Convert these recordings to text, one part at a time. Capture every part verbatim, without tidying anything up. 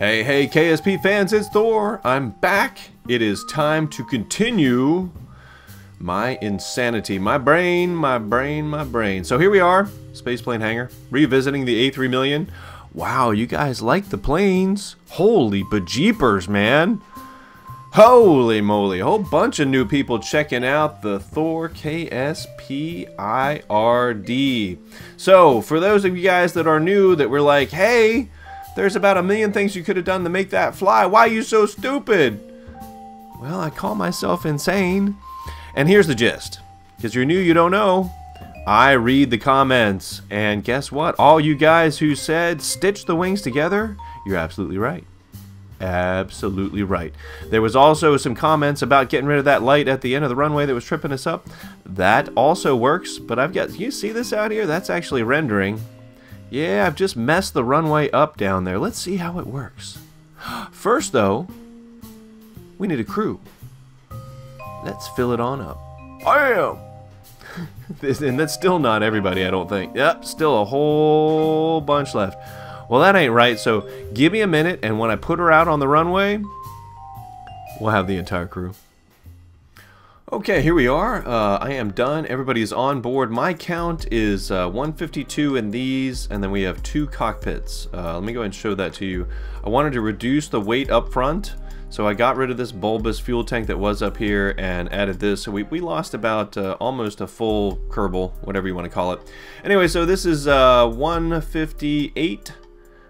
Hey, hey, K S P fans, it's Thor. I'm back. It is time to continue my insanity. My brain, my brain, my brain. So here we are, Spaceplane Hangar, revisiting the A three million. Wow, you guys like the planes. Holy bejeepers, man. Holy moly, a whole bunch of new people checking out the Thor K S P I R D. So, for those of you guys that are new that were like, hey, there's about a million things you could have done to make that fly. Why are you so stupid? Well, I call myself insane. And here's the gist. Because you're new, you don't know. I read the comments. And guess what? All you guys who said, stitch the wings together, you're absolutely right. Absolutely right. There was also some comments about getting rid of that light at the end of the runway that was tripping us up. That also works, but I've got, you see this out here? That's actually rendering. Yeah, I've just messed the runway up down there. Let's see how it works. First though, we need a crew. Let's fill it on up. Bam! And that's still not everybody, I don't think. Yep, still a whole bunch left. Well, that ain't right, so give me a minute, and when I put her out on the runway, we'll have the entire crew. Okay, here we are. Uh, I am done. Everybody is on board. My count is uh, one fifty-two in these, and then we have two cockpits. Uh, let me go ahead and show that to you. I wanted to reduce the weight up front, so I got rid of this bulbous fuel tank that was up here and added this. So we, we lost about uh, almost a full Kerbal, whatever you want to call it. Anyway, so this is uh, one fifty-eight.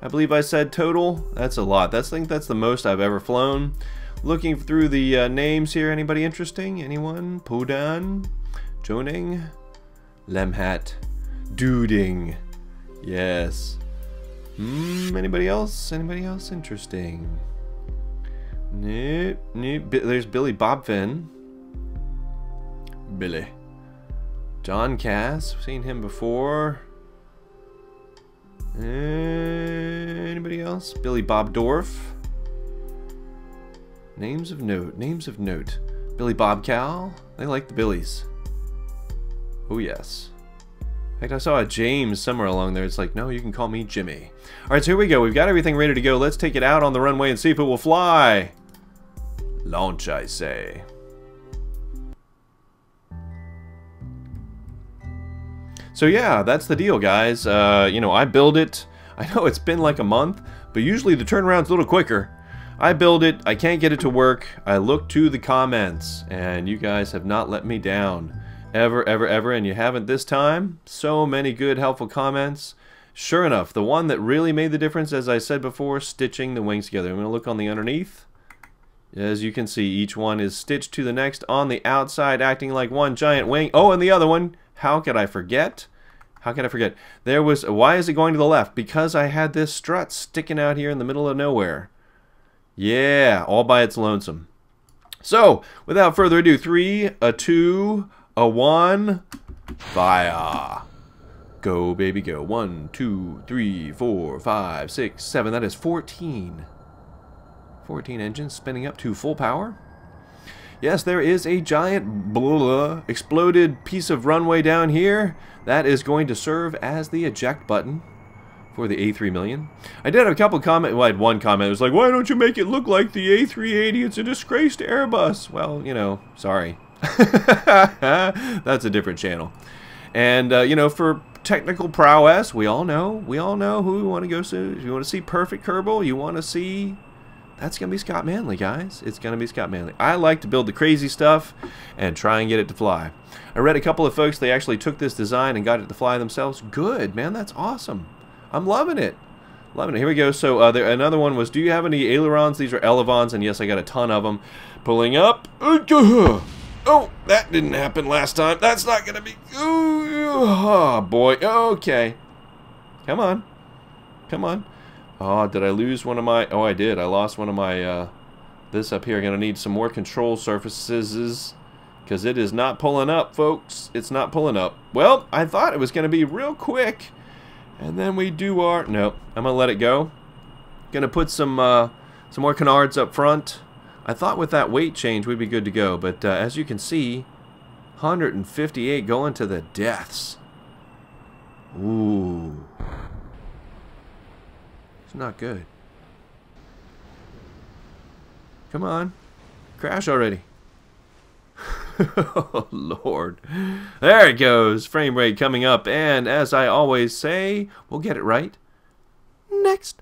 I believe I said total. That's a lot. That's, I think that's the most I've ever flown. Looking through the uh, names here, anybody interesting? Anyone? Podan, Joning, Lemhat, Duding. Yes. Mm, anybody else? Anybody else interesting? Nope, nope. There's Billy Bobfin. Billy. John Cass. I've seen him before. Uh, anybody else? Billy Bob Dorf. Names of note. Names of note. Billy Bob Cal. They like the Billies. Oh yes. In fact, I saw a James somewhere along there. It's like, no, you can call me Jimmy. All right, so here we go. We've got everything ready to go. Let's take it out on the runway and see if it will fly. Launch, I say. So yeah, that's the deal, guys. Uh, you know, I build it. I know it's been like a month, but usually the turnaround's a little quicker. I build it. I can't get it to work. I look to the comments, and you guys have not let me down. Ever, ever, ever, and you haven't this time. So many good, helpful comments. Sure enough, the one that really made the difference, as I said before, stitching the wings together. I'm going to look on the underneath. As you can see, each one is stitched to the next on the outside, acting like one giant wing. Oh, and the other one. How could I forget? How could I forget? There was, why is it going to the left? Because I had this strut sticking out here in the middle of nowhere. Yeah, all by its lonesome. So, without further ado, three, a two, a one, fire. Go, baby, go. One, two, three, four, five, six, seven. That is fourteen. fourteen engines spinning up to full power. Yes, there is a giant blah, exploded piece of runway down here that is going to serve as the eject button for the A three million. I did have a couple comments. Well, I had one comment. It was like, why don't you make it look like the A three eighty? It's a disgrace to Airbus. Well, you know, sorry. That's a different channel. And, uh, you know, for technical prowess, we all know. We all know who we want to go to. If you want to see perfect Kerbal, you want to see... That's going to be Scott Manley, guys. It's going to be Scott Manley. I like to build the crazy stuff and try and get it to fly. I read a couple of folks, they actually took this design and got it to fly themselves. Good, man. That's awesome. I'm loving it. Loving it. Here we go. So uh, there, another one was, do you have any ailerons? These are elevons, and yes, I got a ton of them. Pulling up. Oh, that didn't happen last time. That's not going to be... Oh, boy. Okay. Come on. Come on. Oh, did I lose one of my... Oh, I did. I lost one of my... Uh, this up here. I'm going to need some more control surfaces. Because it is not pulling up, folks. It's not pulling up. Well, I thought it was going to be real quick. And then we do our... Nope. I'm going to let it go. Going to put some, uh, some more canards up front. I thought with that weight change we'd be good to go. But uh, as you can see, one fifty-eight going to the depths. Ooh... Not good. Come on. Crash already. Oh, Lord. There it goes. Frame rate coming up. And as I always say, we'll get it right. Next.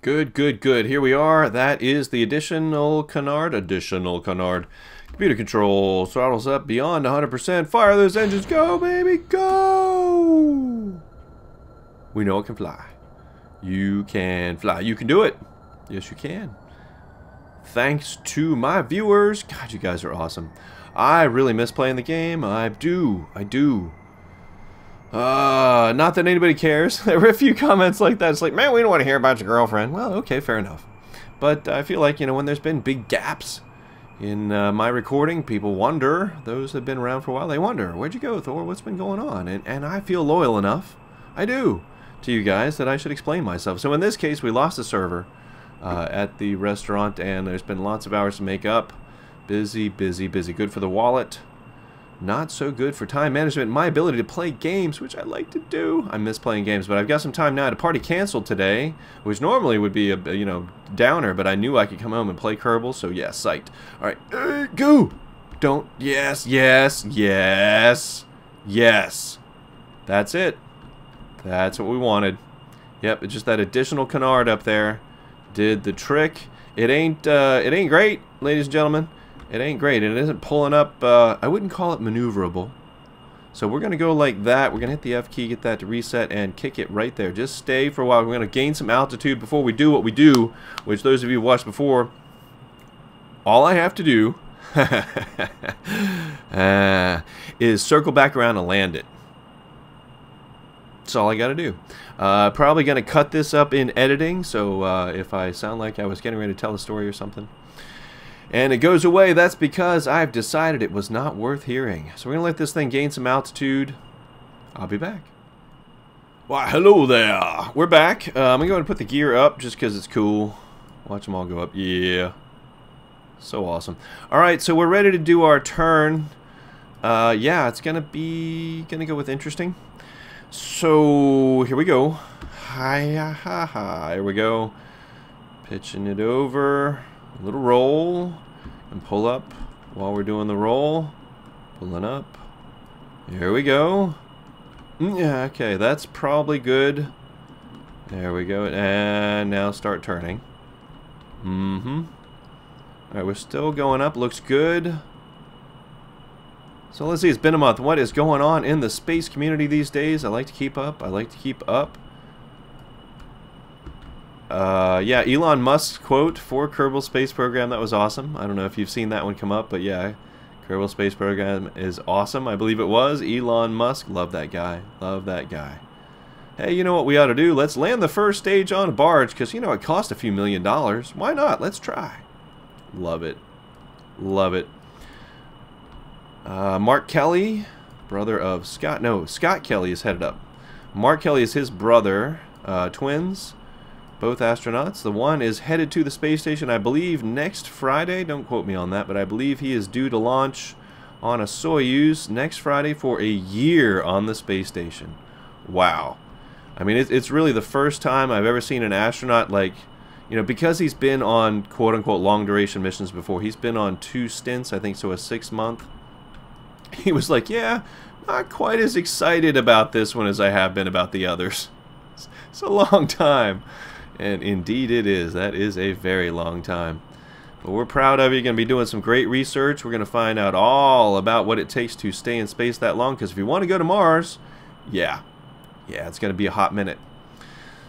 Good, good, good. Here we are. That is the additional canard. Additional canard. Computer control. Throttles up beyond one hundred percent. Fire those engines. Go, baby. Go. We know it can fly. You can fly. You can do it. Yes, you can. Thanks to my viewers. God, you guys are awesome. I really miss playing the game. I do. I do. Uh, not that anybody cares. There were a few comments like that. It's like, man, we don't want to hear about your girlfriend. Well, okay, fair enough. But I feel like, you know, when there's been big gaps in uh, my recording, people wonder. Those that have been around for a while, they wonder, where'd you go, Thor? What's been going on? And, and I feel loyal enough, I do, to you guys that I should explain myself. So in this case, we lost the server uh, at the restaurant, and there's been lots of hours to make up. Busy, busy, busy. Good for the wallet. Not so good for time management and my ability to play games, which I like to do. I miss playing games, but I've got some time now. I had a party canceled today, which normally would be a, you know, downer, but I knew I could come home and play Kerbal, so yeah, psyched. Alright, uh, go! Don't, yes, yes, yes, yes. That's it. That's what we wanted. Yep, it's just that additional canard up there did the trick. It ain't, uh, it ain't great, ladies and gentlemen. It ain't great. It isn't pulling up, uh, I wouldn't call it maneuverable. So we're going to go like that. We're going to hit the F key, get that to reset, and kick it right there. Just stay for a while. We're going to gain some altitude before we do what we do, which those of you who watched before, all I have to do uh, is circle back around and land it. That's all I got to do. Uh, probably going to cut this up in editing, so uh, if I sound like I was getting ready to tell a story or something, and it goes away, that's because I've decided it was not worth hearing. So we're going to let this thing gain some altitude. I'll be back. Why, hello there. We're back. Uh, I'm going to go ahead and put the gear up just because it's cool. Watch them all go up. Yeah. So awesome. All right, so we're ready to do our turn. Uh, yeah, it's going to be... going to go with interesting. So, here we go. Hi-ha-ha. Here we go. Pitching it over. A little roll and pull up while we're doing the roll. Pulling up. Here we go. Yeah, okay, that's probably good. There we go. And now start turning. Mm-hmm. Alright, we're still going up. Looks good. So let's see, it's been a month. What is going on in the space community these days? I like to keep up. I like to keep up. Uh, yeah, Elon Musk quote for Kerbal Space Program, that was awesome. I don't know if you've seen that one come up, but yeah, Kerbal Space Program is awesome. I believe it was Elon Musk. Love that guy. Love that guy. Hey, you know what we ought to do? Let's land the first stage on a barge, because, you know, it cost a few million dollars. Why not? Let's try. Love it. Love it. Uh, Mark Kelly, brother of Scott. No, Scott Kelly is headed up. Mark Kelly is his brother. Uh, twins. Both astronauts. The one is headed to the space station, I believe, next Friday. Don't quote me on that, but I believe he is due to launch on a Soyuz next Friday for a year on the space station. Wow. I mean, it's really the first time I've ever seen an astronaut, like, you know, because he's been on, quote-unquote, long-duration missions before. He's been on two stints, I think, so a six-month. He was like, yeah, not quite as excited about this one as I have been about the others. It's a long time. And indeed it is. That is a very long time. But we're proud of you. You're going to be doing some great research. We're going to find out all about what it takes to stay in space that long. Because if you want to go to Mars, yeah. Yeah, it's going to be a hot minute.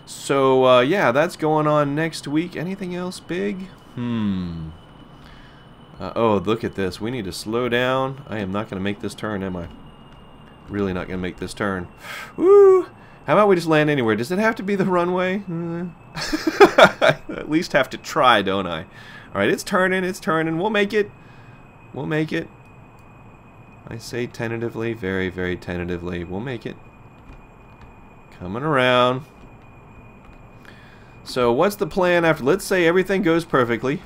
So, uh, yeah, that's going on next week. Anything else big? Hmm. Uh, oh, look at this. We need to slow down. I am not going to make this turn, am I? Really not going to make this turn. Woo! How about we just land anywhere? Does it have to be the runway? I at least have to try, don't I? Alright, it's turning, it's turning. We'll make it. We'll make it. I say tentatively, very, very tentatively. We'll make it. Coming around. So what's the plan after? Let's say everything goes perfectly.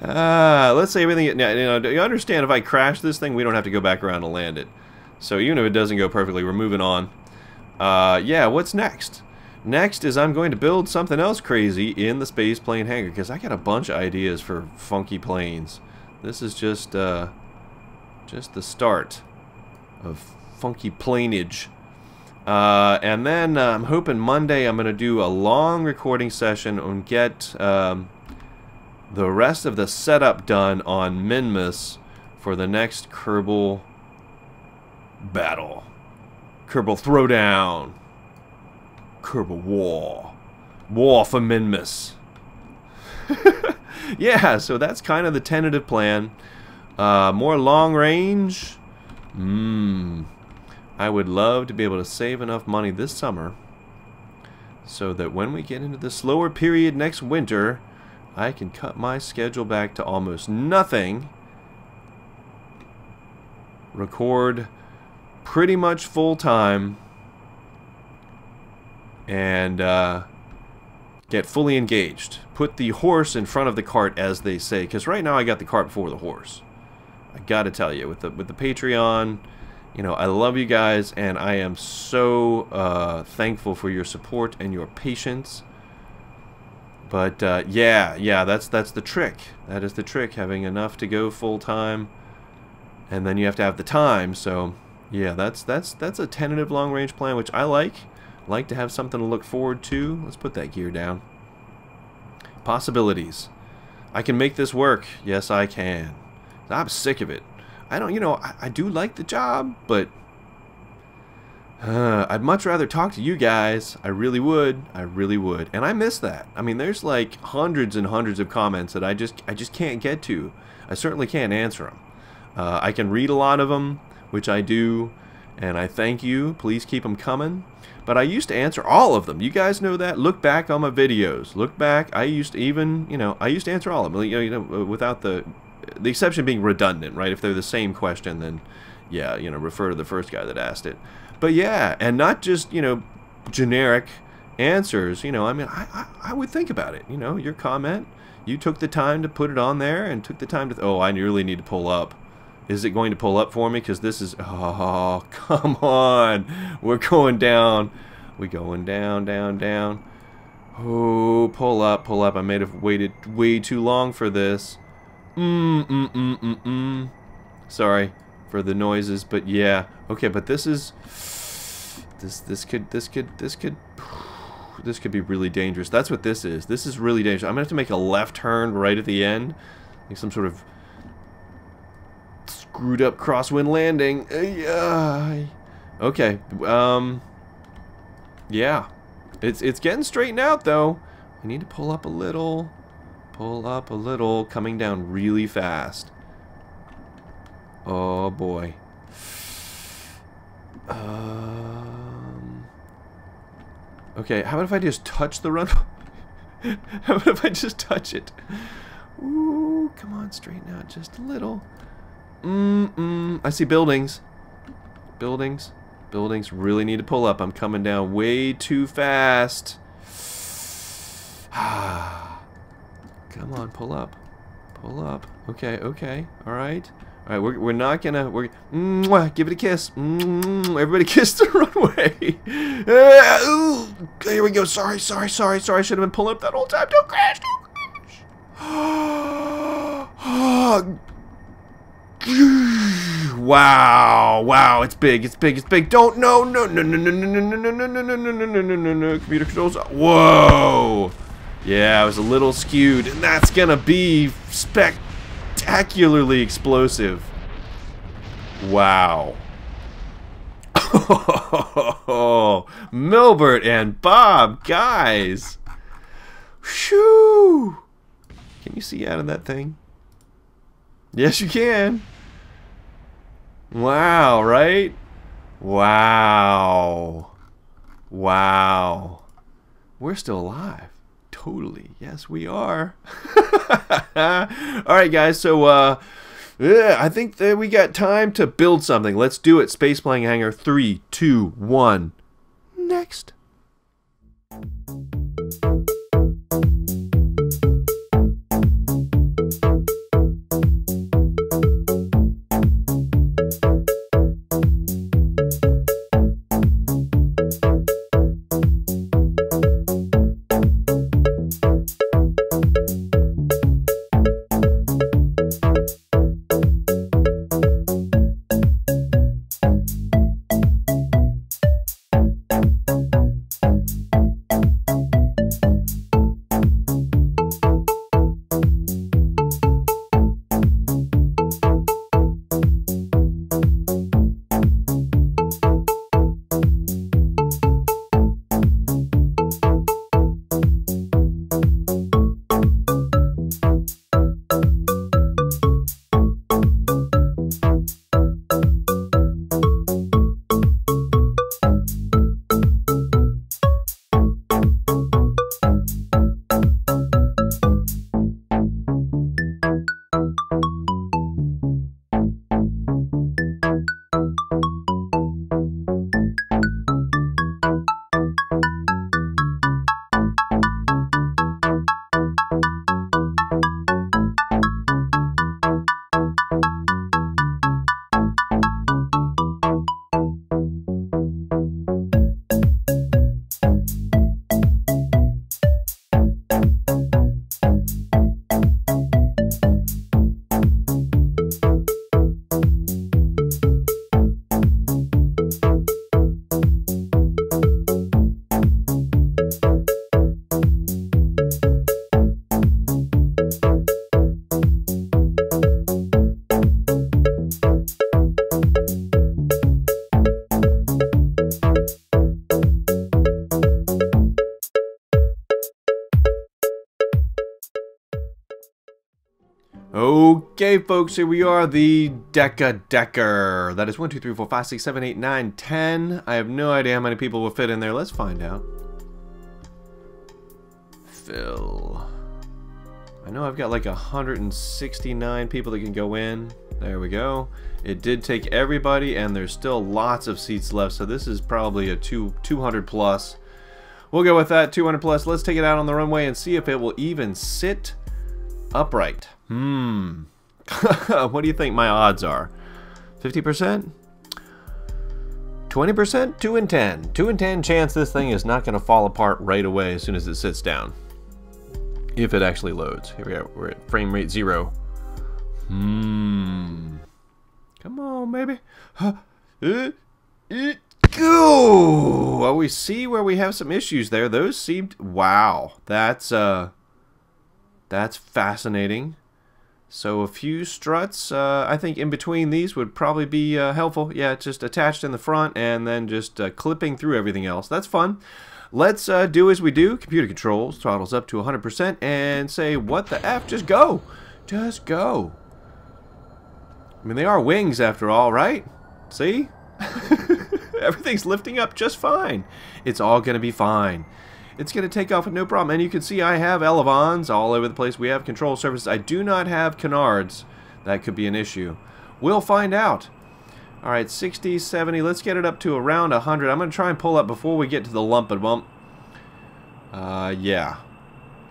uh, let's say everything... You know, do you understand if I crash this thing, we don't have to go back around to land it. So even if it doesn't go perfectly, we're moving on. Uh, yeah, what's next? Next is I'm going to build something else crazy in the space plane hangar, because I got a bunch of ideas for funky planes. This is just uh, just the start of funky planeage. Uh, and then uh, I'm hoping Monday I'm going to do a long recording session and get um, the rest of the setup done on Minmus for the next Kerbal battle. Kerbal Throwdown. Kerbal War. War for Minmus. Yeah, so that's kind of the tentative plan. Uh, more long range. Mmm. I would love to be able to save enough money this summer so that when we get into the slower period next winter, I can cut my schedule back to almost nothing, record pretty much full time, and uh, get fully engaged. Put the horse in front of the cart, as they say, because right now I got the cart before the horse. I gotta tell you, with the with the Patreon. You know, I love you guys, and I am so uh, thankful for your support and your patience. But uh, yeah, yeah, that's that's the trick. That is the trick, having enough to go full time, and then you have to have the time. So yeah, that's that's that's a tentative long range plan, which I like. Like to have something to look forward to. Let's put that gear down. Possibilities. I can make this work. Yes, I can. I'm sick of it. I don't, you know, I, I do like the job, but uh, I'd much rather talk to you guys. I really would. I really would. And I miss that. I mean, there's like hundreds and hundreds of comments that I just, I just can't get to. I certainly can't answer them. Uh, I can read a lot of them, which I do, and I thank you. Please keep them coming. But I used to answer all of them. You guys know that. Look back on my videos. Look back. I used to even, you know, I used to answer all of them. You know, without the... the exception being redundant, right? If they're the same question, then yeah, you know, refer to the first guy that asked it. But yeah, and not just, you know, generic answers. You know, I mean, I, I, I would think about it. You know, your comment, you took the time to put it on there and took the time to, oh, I really need to pull up. Is it going to pull up for me? Because this is, oh, come on. We're going down. We're going down, down, down. Oh, pull up, pull up. I may have waited way too long for this. Mm, mm, mm, mm, mm. Sorry for the noises, but yeah. Okay, but this is this this could this could this could this could be really dangerous. That's what this is. This is really dangerous. I'm gonna have to make a left turn right at the end. Like some sort of screwed up crosswind landing. Okay. Um Yeah. It's it's getting straightened out though. I need to pull up a little. Pull up a little, coming down really fast. Oh boy. Um, okay, how about if I just touch the runway? How about if I just touch it? Ooh, come on, straighten out just a little. Mm-mm, I see buildings. Buildings. Buildings really need to pull up. I'm coming down way too fast. Ah. Come on, pull up, pull up. Okay, okay, all right, all right. We're we're not gonna we're mwah, give it a kiss. Mwah, everybody kiss the runway. Uh, ooh, here we go. Sorry, sorry, sorry, sorry. I should have been pulling up that whole time. Don't crash, don't crash. Wow, wow. It's big, it's big, it's big. Don't no no no no no no no no no no no no no no no no. Computer controls. Whoa. Yeah, I was a little skewed, and that's gonna be spectacularly explosive. Wow. Oh, Milbert and Bob, guys. Shoo! Can you see out of that thing? Yes, you can. Wow, right? Wow. Wow. We're still alive. Totally. Yes, we are. Alright, guys. So, uh, yeah, I think that we got time to build something. Let's do it. Space Plane Hangar. Three, two, one. Next. Okay, folks, here we are, the Decadecker. That is one, two, three, four, five, six, seven, eight, nine, ten. I have no idea how many people will fit in there. Let's find out. Phil. I know I've got like one hundred sixty-nine people that can go in. There we go. It did take everybody, and there's still lots of seats left, so this is probably a two, two hundred plus. We'll go with that, two hundred plus. Let's take it out on the runway and see if it will even sit upright. Hmm. What do you think my odds are? fifty percent? twenty percent? two in ten. two in ten chance this thing is not going to fall apart right away as soon as it sits down. If it actually loads. Here we go. We're at frame rate zero. Hmm. Come on, baby. Go! Well, we see where we have some issues there. Those seemed... Wow. That's, uh... That's fascinating. So a few struts, uh, I think in between these would probably be uh, helpful. Yeah, just attached in the front and then just uh, clipping through everything else. That's fun. Let's uh, do as we do. Computer controls, throttles up to one hundred percent and say, what the F? Just go. Just go. I mean, they are wings after all, right? See? Everything's lifting up just fine. It's all going to be fine. It's going to take off with no problem. And you can see I have elevons all over the place. We have control surfaces. I do not have canards. That could be an issue. We'll find out. All right, sixty, seventy. Let's get it up to around one hundred. I'm going to try and pull up before we get to the lump and bump. Uh, yeah.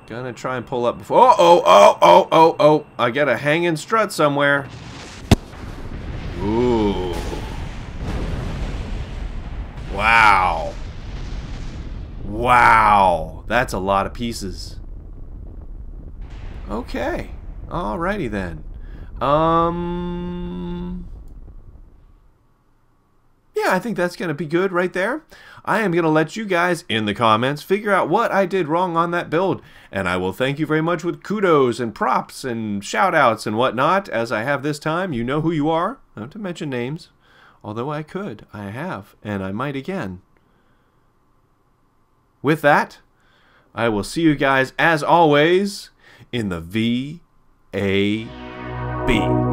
Going to try and pull up before... Oh, oh, oh, oh, oh, oh. I got a hanging strut somewhere. Ooh. Wow. Wow, that's a lot of pieces. Okay, alrighty then. Um, yeah, I think that's going to be good right there. I am going to let you guys in the comments figure out what I did wrong on that build, and I will thank you very much with kudos and props and shout-outs and whatnot, as I have this time. You know who you are, not to mention names, although I could, I have, and I might again. With that, I will see you guys, as always, in the V A B.